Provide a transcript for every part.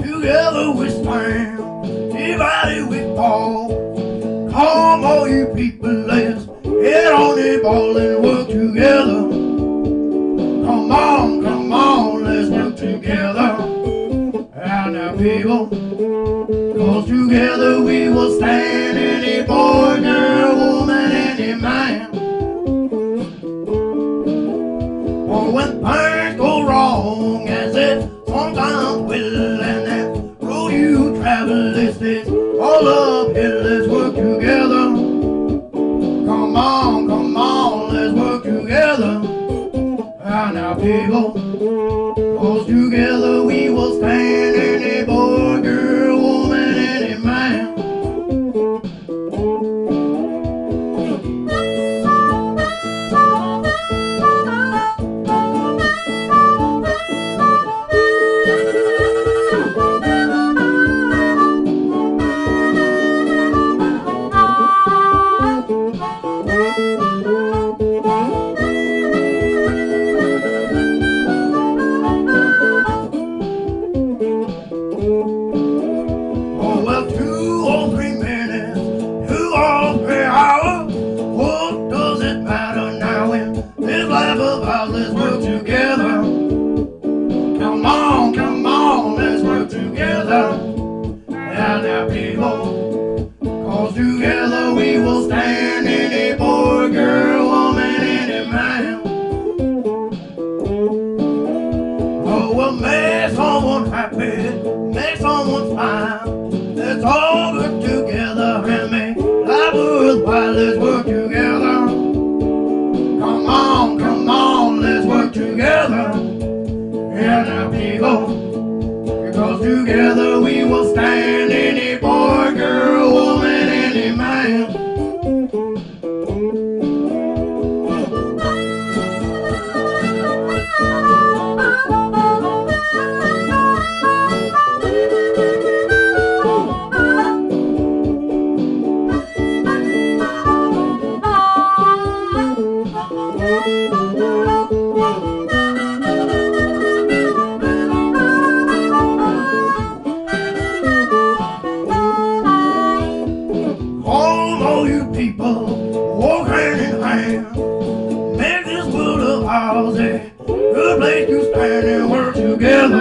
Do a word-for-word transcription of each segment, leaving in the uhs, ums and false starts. Together with Spam, divided with Paul. Come all you people, let's head on the ball and work together. Come on, come on, let's work together. And now people, cause together we will stand. Any boy, girl, woman, any man. Or when things go wrong, as it sometimes will, and that road you travel is it's all uphill. Let's work together. Come on, come on, let's work together. And now people, cause together we will stand. Any boy, girl, woman, any man. Let's work together. Come on, come on, let's work together. And our people, cause together we will stand. Any boy, girl, woman, any man. Oh, we'll make someone happy, make someone fine. Let's all work together and make life worthwhile. Let's work together. Come on, come on, let's work together. Yeah, now people, because together we will stand. Any boy, girl, woman, any man. Good place to stand and work together.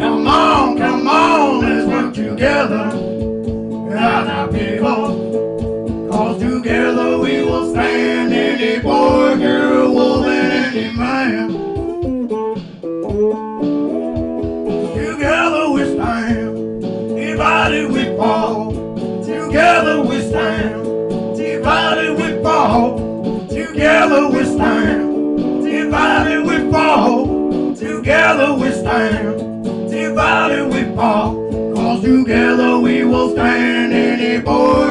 Come on, come on, let's work together. Right now, people, cause together we will stand. Any boy, girl, woman, any man. Together we stand, divided we fall. Together we stand, divided we fall. Together we stand. Divided we fall, together we stand. Divided we fall, cause together we will stand. Any boy.